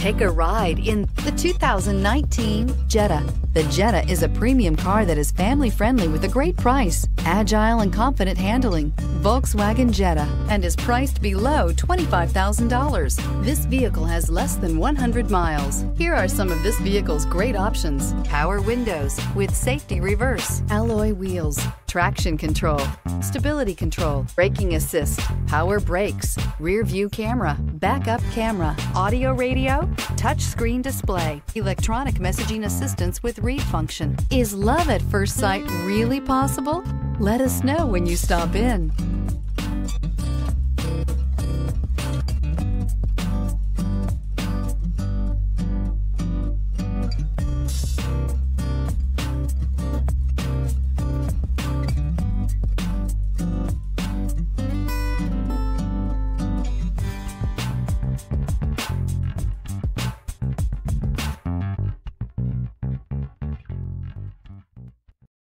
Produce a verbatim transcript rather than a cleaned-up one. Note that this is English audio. Take a ride in the two thousand nineteen Jetta. The Jetta is a premium car that is family-friendly with a great price, agile and confident handling. Volkswagen Jetta, and is priced below twenty-five thousand dollars. This vehicle has less than one hundred miles. Here are some of this vehicle's great options: power windows with safety reverse, alloy wheels, traction control, stability control, braking assist, power brakes, rear view camera, backup camera, audio radio, touchscreen display, electronic messaging assistance with read function. Is love at first sight really possible? Let us know when you stop in.